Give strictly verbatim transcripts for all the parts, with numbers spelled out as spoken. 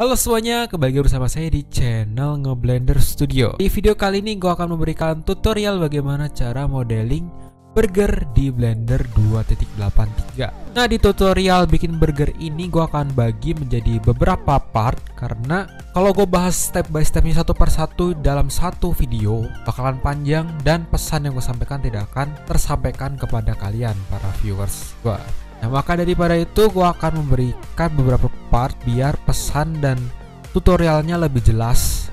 Halo semuanya, kembali lagi bersama saya di channel Ngeblender Studio. Di video kali ini gue akan memberikan tutorial bagaimana cara modeling burger di Blender dua titik delapan tiga. Nah, di tutorial bikin burger ini gue akan bagi menjadi beberapa part, karena kalau gue bahas step by stepnya satu per satu dalam satu video bakalan panjang dan pesan yang gue sampaikan tidak akan tersampaikan kepada kalian para viewers gue. Nah, maka daripada itu gue akan memberikan beberapa part biar pesan dan tutorialnya lebih jelas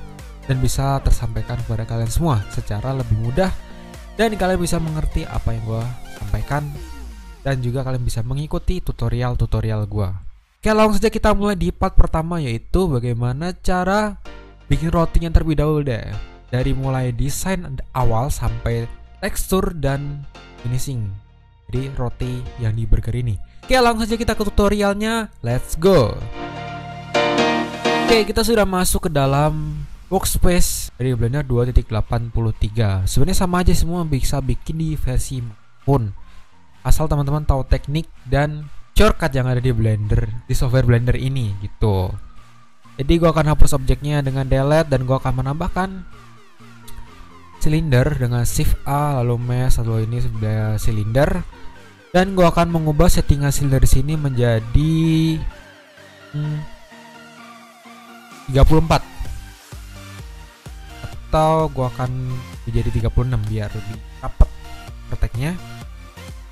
dan bisa tersampaikan kepada kalian semua secara lebih mudah, dan kalian bisa mengerti apa yang gue sampaikan dan juga kalian bisa mengikuti tutorial-tutorial gue. Oke, langsung saja kita mulai di part pertama, yaitu bagaimana cara bikin rotinya terlebih dahulu deh. Dari mulai desain awal sampai tekstur dan finishing di roti yang di burger ini. Oke, langsung saja kita ke tutorialnya. Let's go. Oke, kita sudah masuk ke dalam workspace dari Blender dua titik delapan tiga. Sebenarnya sama aja, semua bisa bikin di versi pun, asal teman-teman tahu teknik dan shortcut yang ada di Blender, di software Blender ini gitu. Jadi gua akan hapus objeknya dengan delete, dan gua akan menambahkan silinder dengan shift A, lalu mesh, lalu ini sebelah silinder, dan gua akan mengubah settingan silinder di sini menjadi hmm, tiga puluh empat, atau gua akan menjadi tiga puluh enam biar lebih rapat prakteknya.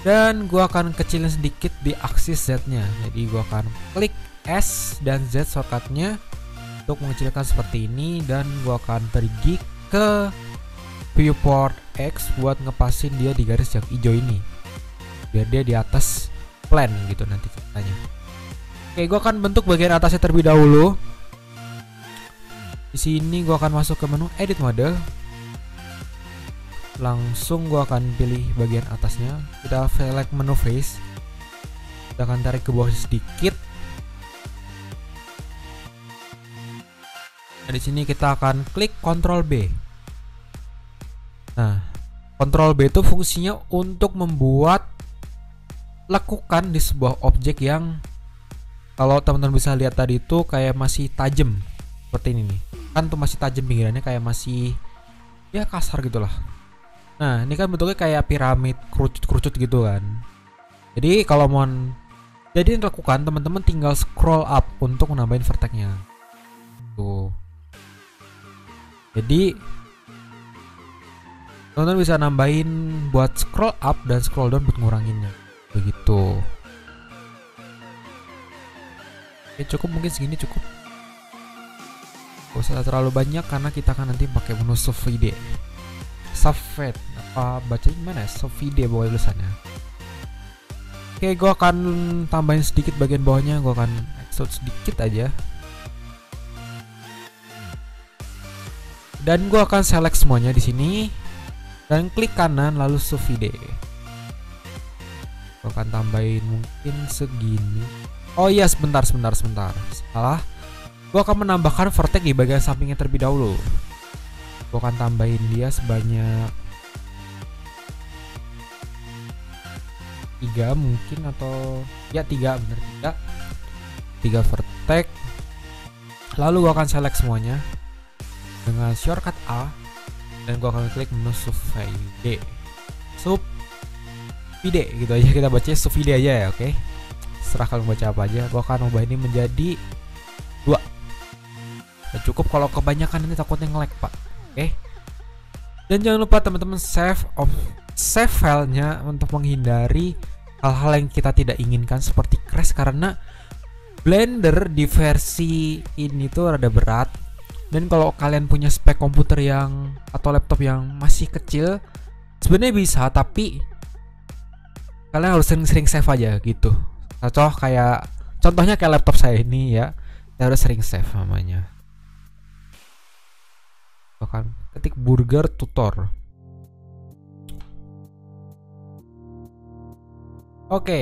Dan gua akan kecilin sedikit di aksis Z nya, jadi gua akan klik S dan Z shortcutnya untuk mengecilkan seperti ini, dan gua akan pergi ke viewport X buat ngepasin dia di garis yang hijau ini biar dia di atas plan gitu nanti ceritanya. Oke, gua akan bentuk bagian atasnya terlebih dahulu. Di sini gua akan masuk ke menu edit model, langsung gua akan pilih bagian atasnya, kita select menu face, kita akan tarik ke bawah sedikit. Nah, di sini kita akan klik Ctrl B. Nah, Ctrl B itu fungsinya untuk membuat lekukan di sebuah objek yang kalau teman-teman bisa lihat tadi itu kayak masih tajam seperti ini nih. Kan tuh masih tajam pinggirannya, kayak masih ya kasar gitulah. Nah, ini kan bentuknya kayak piramid, kerucut-kerucut gitu kan. Jadi kalau mau jadi lekukan, teman-teman tinggal scroll up untuk menambahin vertex-nya. Tuh. Jadi teman-teman bisa nambahin buat scroll up dan scroll down buat nguranginnya begitu. Oke, cukup, mungkin segini cukup, gak usah terlalu banyak karena kita kan nanti pakai menu subfade, subfade apa bacanya gimana ya, subfade bawah tulisannya. Oke, gue akan tambahin sedikit bagian bawahnya, gue akan extrude sedikit aja, dan gue akan select semuanya di sini dan klik kanan lalu subfide. Gua akan tambahin mungkin segini. Oh iya, sebentar sebentar sebentar. Salah. Gua akan menambahkan vertex di bagian sampingnya terlebih dahulu. Gua akan tambahin dia sebanyak tiga mungkin, atau ya tiga, bener tiga. Tiga vertex. Lalu gua akan select semuanya dengan shortcut A, dan gua akan klik menu subfide, subfide gitu aja, kita baca subfide aja ya. Oke, serah kalian baca apa aja. Gua akan ubah ini menjadi dua. Nah, cukup, kalau kebanyakan nanti takutnya nge-lag pak. Oke, dan jangan lupa teman-teman save of save filenya untuk menghindari hal-hal yang kita tidak inginkan seperti crash, karena Blender di versi ini tuh rada berat. Dan kalau kalian punya spek komputer yang atau laptop yang masih kecil, sebenarnya bisa, tapi kalian harus sering-sering save aja gitu. Contoh kayak contohnya kayak laptop saya ini ya, saya harus sering save namanya. Bahkan ketik burger tutor. Oke.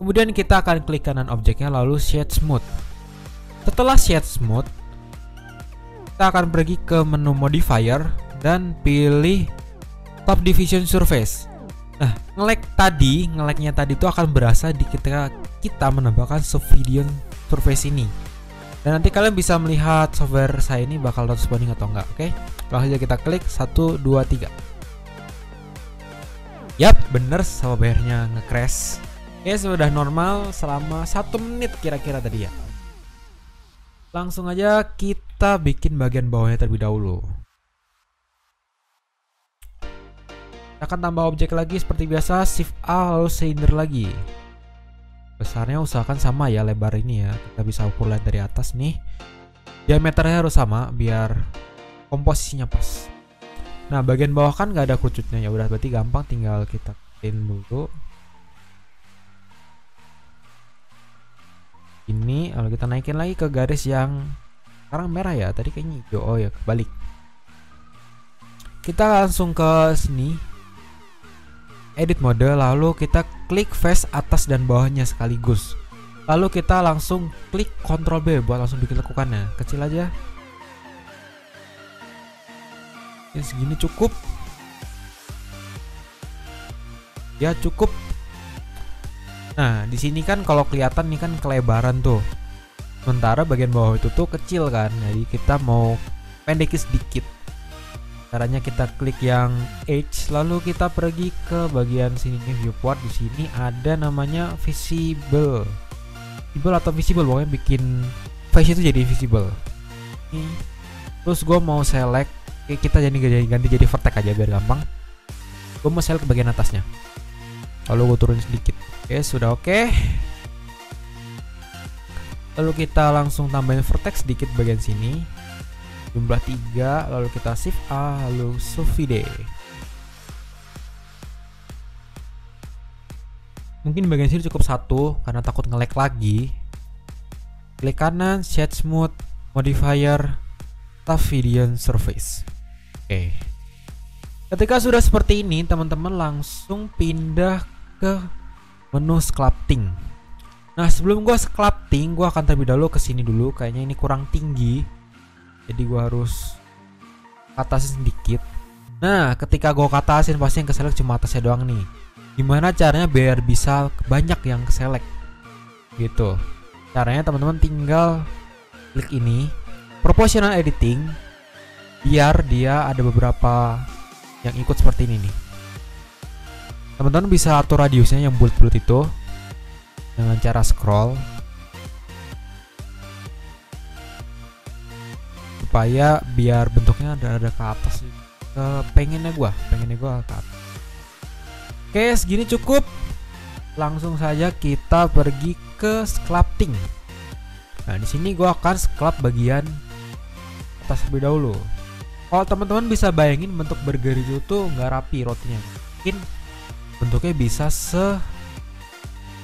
Kemudian kita akan klik kanan objeknya lalu shade smooth. Setelah shade smooth, kita akan pergi ke menu modifier dan pilih subdivision surface. Nah, nge-lag tadi, nge-lagnya tadi itu akan berasa di ketika kita menambahkan subdivision surface ini. Dan nanti kalian bisa melihat software saya ini bakal responding atau enggak. Oke, langsung aja kita klik satu dua tiga. Yap, bener softwarenya nge-crash. Oke, sudah normal selama satu menit kira-kira tadi ya. Langsung aja kita bikin bagian bawahnya terlebih dahulu. Akan tambah objek lagi seperti biasa, shift A lalu cylinder lagi. Besarnya usahakan sama ya, lebar ini ya. Kita bisa ukur lihat dari atas nih. Diameternya harus sama biar komposisinya pas. Nah, bagian bawah kan nggak ada kerucutnya ya, udah berarti gampang, tinggal kita clean dulu. Ini lalu kita naikin lagi ke garis yang sekarang merah ya, tadi kayaknya hijau. Oh ya, kebalik. Kita langsung ke sini. Edit mode, lalu kita klik face atas dan bawahnya sekaligus. Lalu kita langsung klik Ctrl B buat langsung bikin lekukannya. Kecil aja. Ini segini cukup. Ya cukup. Nah, di sini kan kalau kelihatan nih kan kelebaran tuh. Sementara bagian bawah itu tuh kecil kan. Jadi kita mau pendekin sedikit. Caranya kita klik yang edge, lalu kita pergi ke bagian sini viewport. Di sini ada namanya visible, visible atau visible, pokoknya bikin face itu jadi visible. Terus gue mau select, kita jadi ganti, ganti jadi vertex aja biar gampang. Gue mau select ke bagian atasnya, lalu gue turun sedikit. Oke, sudah oke. Lalu kita langsung tambahin vertex sedikit bagian sini. Jumlah tiga, lalu kita shift A, lalu subdivide. Mungkin bagian sini cukup satu karena takut nge-lag lagi. Klik kanan, shade smooth, modifier, Tavidian surface. Oke. Ketika sudah seperti ini, teman-teman langsung pindah ke menu sculpting. Nah, sebelum gua sculpting, gua akan terlebih dahulu ke sini dulu. Kayaknya ini kurang tinggi. Jadi gua harus atasin sedikit. Nah, ketika gua atasin pasti yang keselek cuma atasnya doang nih. Gimana caranya biar bisa banyak yang keselek? Gitu. Caranya teman-teman tinggal klik ini, proportional editing, biar dia ada beberapa yang ikut seperti ini nih. Teman-teman bisa atur radiusnya yang bulat-bulat itu dengan cara scroll, supaya biar bentuknya ada ada ke atas, ke pengennya gua pengennya gua ke atas. Oke, segini cukup. Langsung saja kita pergi ke sculpting. Nah, di sini gua akan sculpt bagian atas terlebih dahulu. Kalau teman-teman bisa bayangin bentuk burger itu tuh nggak rapi rotinya, mungkin bentuknya bisa se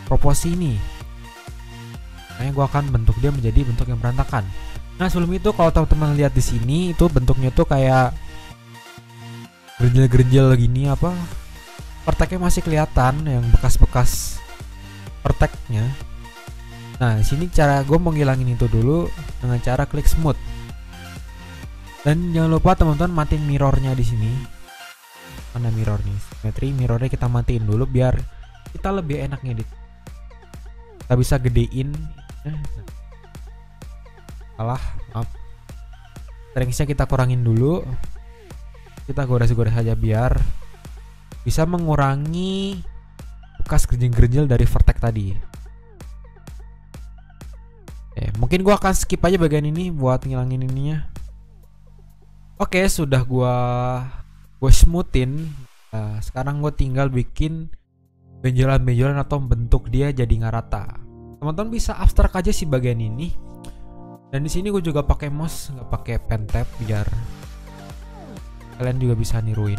proporsi ini. Makanya gua akan bentuk dia menjadi bentuk yang berantakan. Nah, sebelum itu kalau teman-teman lihat di sini itu bentuknya tuh kayak gerjel-gerjel gini, apa verteknya masih kelihatan yang bekas-bekas verteknya. Nah, di sini cara gue mau ngilangin itu dulu dengan cara klik smooth. Dan jangan lupa teman-teman matiin mirrornya di sini. Mana mirror nih? Symmetry mirrornya kita matiin dulu biar kita lebih enak ngedit. Kita bisa gedein. Salah, maaf. Strengthnya kita kurangin dulu. Kita gores-gores aja biar bisa mengurangi bekas gerjel-gerjel dari vertex tadi. Eh, mungkin gua akan skip aja bagian ini buat ngilangin ininya. Oke, sudah gua gua smoothin. Nah, sekarang gua tinggal bikin benjolan-benjolan atau bentuk dia jadi nggak rata. Teman-teman bisa abstrak aja sih bagian ini. Dan di sini gue juga pakai mouse, nggak pakai pen tab biar kalian juga bisa niruin.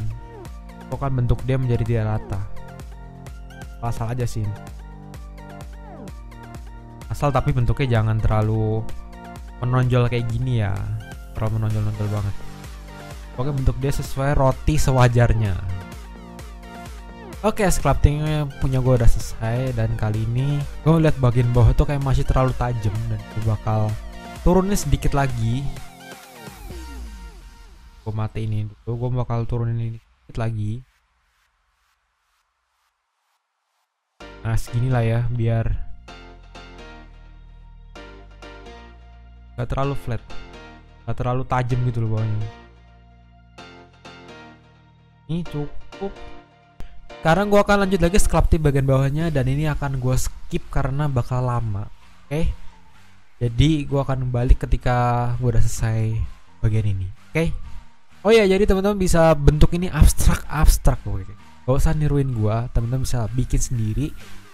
Pokoknya bentuk dia menjadi tidak rata. Asal aja sih. Asal tapi bentuknya jangan terlalu menonjol kayak gini ya. Terlalu menonjol-nonjol banget. Pokoknya bentuk dia sesuai roti sewajarnya. Oke, sculptingnya punya gue udah selesai, dan kali ini gue lihat bagian bawah tuh kayak masih terlalu tajam dan gue bakal turunnya sedikit lagi. Gue matiin ini dulu, gue bakal turunin ini sedikit lagi. Nah, seginilah ya biar Gak terlalu flat, gak terlalu tajam gitu loh bawahnya. Ini cukup. Sekarang gua akan lanjut lagi scrub tip bagian bawahnya, dan ini akan gua skip karena bakal lama. Oke, okay? Jadi gua akan balik ketika gua udah selesai bagian ini. Oke, okay? Oh ya, jadi teman-teman bisa bentuk ini abstrak-abstrak, oke, gak usah niruin gua, teman-teman bisa bikin sendiri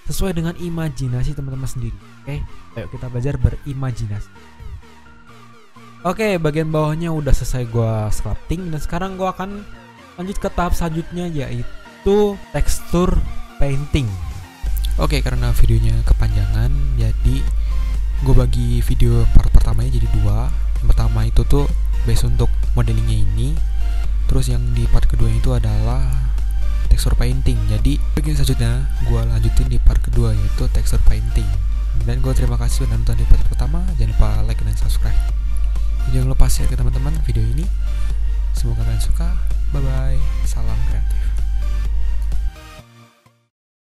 sesuai dengan imajinasi teman-teman sendiri. Oke, okay? Ayo kita belajar berimajinasi. Oke, okay, bagian bawahnya udah selesai gua sculpting, dan sekarang gua akan lanjut ke tahap selanjutnya, yaitu itu tekstur painting. Oke, karena videonya kepanjangan, jadi gue bagi video part pertamanya jadi dua. Yang pertama itu tuh base untuk modelingnya ini, terus yang di part kedua itu adalah tekstur painting. Jadi bagian selanjutnya gue lanjutin di part kedua, yaitu tekstur painting. Dan gue terima kasih sudah nonton di part pertama. Jangan lupa like dan subscribe. Jangan lupa share ke teman-teman video ini. Semoga kalian suka. Bye bye. Salam kreatif.